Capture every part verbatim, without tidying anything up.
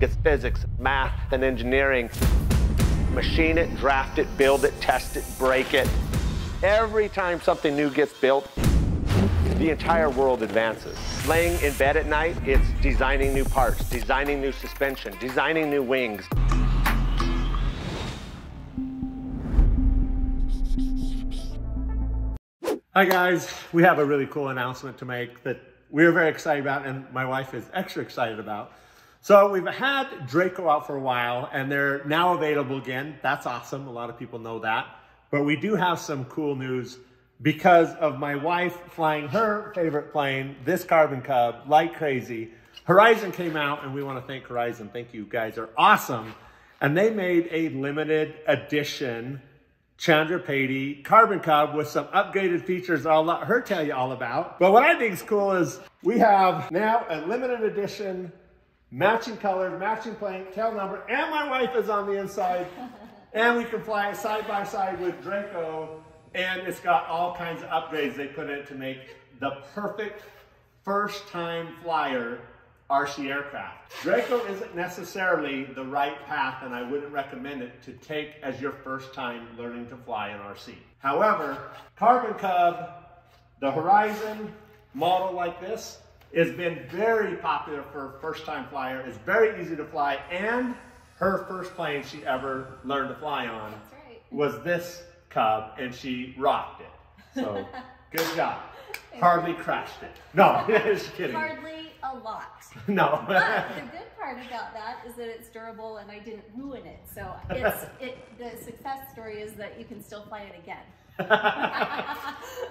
It's physics, math, and engineering. Machine it, draft it, build it, test it, break it. Every time something new gets built, the entire world advances. Laying in bed at night, it's designing new parts, designing new suspension, designing new wings. Hi guys, we have a really cool announcement to make that we're very excited about and my wife is extra excited about. So we've had Draco out for a while and they're now available again. That's awesome, a lot of people know that. But we do have some cool news because of my wife flying her favorite plane, this Carbon Cub, like crazy. Horizon came out and we want to thank Horizon. Thank you, you guys are awesome. And they made a limited edition Chandra Pati Carbon Cub with some upgraded features I'll let her tell you all about. But what I think is cool is we have now a limited edition matching color, matching plane, tail number, and my wife is on the inside. And we can fly it side by side with Draco, and it's got all kinds of upgrades they put in to make the perfect first-time flyer R C aircraft. Draco isn't necessarily the right path, and I wouldn't recommend it to take as your first time learning to fly an R C. However, Carbon Cub, the Horizon model like this, has been very popular for a first-time flyer. It's very easy to fly, and her first plane she ever learned to fly on That's right. was this Cub, and she rocked it. So, good job. Hardly you. crashed it. No, just kidding. Hardly a lot. No. But the good part about that is that it's durable and I didn't ruin it. So, it's, it, the success story is that you can still fly it again.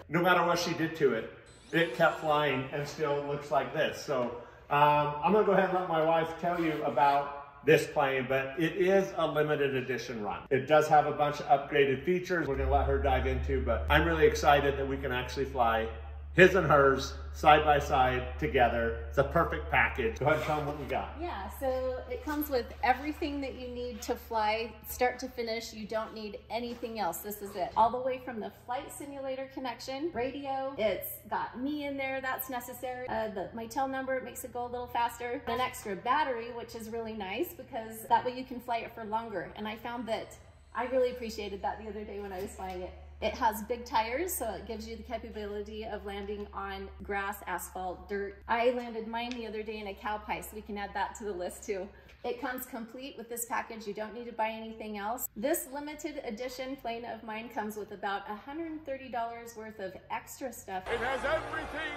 No matter what she did to it, it kept flying and still looks like this. So, um, I'm going to go ahead and let my wife tell you about this plane, but it is a limited edition run. It does have a bunch of upgraded features we're gonna let her dive into, but I'm really excited that we can actually fly his and hers side by side together. It's a perfect package. Go ahead and tell them what we got. Yeah, so it comes with everything that you need to fly start to finish. You don't need anything else. This is it. All the way from the flight simulator connection, radio, it's got me in there, that's necessary. Uh, the, my tail number, it makes it go a little faster. An extra battery, which is really nice because that way you can fly it for longer. And I found that I really appreciated that the other day when I was flying it. It has big tires, so it gives you the capability of landing on grass, asphalt, dirt. I landed mine the other day in a cow pie, so we can add that to the list too. It comes complete with this package. You don't need to buy anything else. This limited edition plane of mine comes with about one hundred thirty dollars worth of extra stuff. It has everything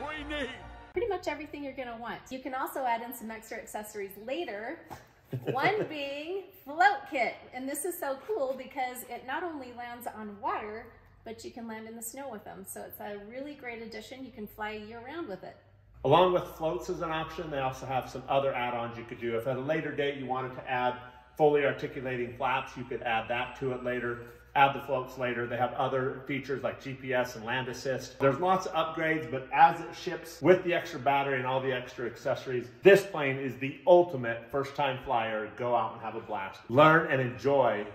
we need. Pretty much everything you're gonna want. You can also add in some extra accessories later. One being float kit, and this is so cool because it not only lands on water, but you can land in the snow with them. So it's a really great addition. You can fly year round with it. Along with floats as an option, they also have some other add-ons you could do. If at a later date you wanted to add fully articulating flaps, you could add that to it later, add the floats later. They have other features like G P S and land assist. There's lots of upgrades, but as it ships with the extra battery and all the extra accessories, this plane is the ultimate first-time flyer. Go out and have a blast. Learn and enjoy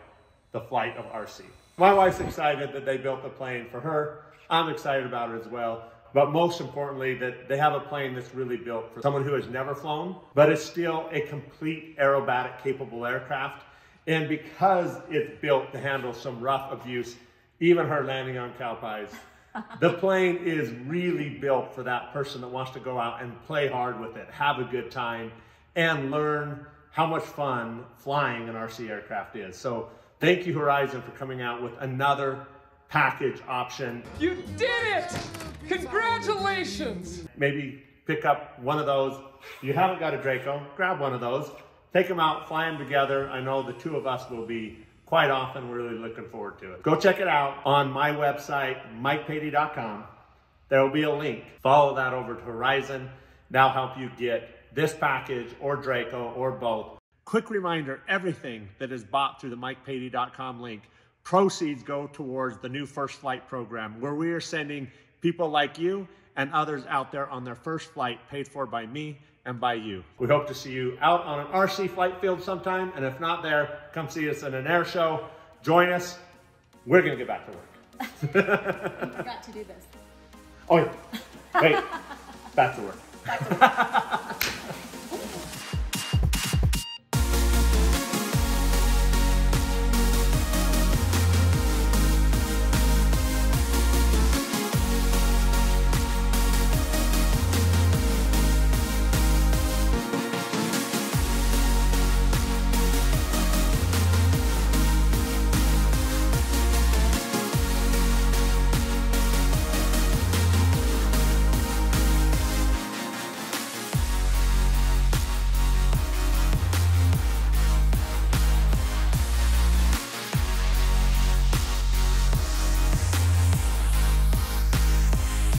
the flight of R C. My wife's excited that they built the plane for her. I'm excited about it as well. But most importantly, that they have a plane that's really built for someone who has never flown, but it's still a complete aerobatic capable aircraft. And because it's built to handle some rough abuse, even her landing on cow pies, the plane is really built for that person that wants to go out and play hard with it, have a good time, and learn how much fun flying an R C aircraft is. So thank you, Horizon, for coming out with another package option. You did it! Congratulations! Maybe pick up one of those. If you haven't got a Draco, grab one of those. Take them out, fly them together. I know the two of us will be quite often really looking forward to it. Go check it out on my website, mike patey dot com. There will be a link. Follow that over to Horizon. That'll help you get this package or Draco or both. Quick reminder, everything that is bought through the mike patey dot com link, proceeds go towards the new First Flight Program, where we are sending people like you and others out there on their first flight, paid for by me and by you. We hope to see you out on an R C flight field sometime, and if not there, come see us in an air show. Join us. We're gonna get back to work. You forgot to do this. Oh yeah, wait, back to work. Back to work.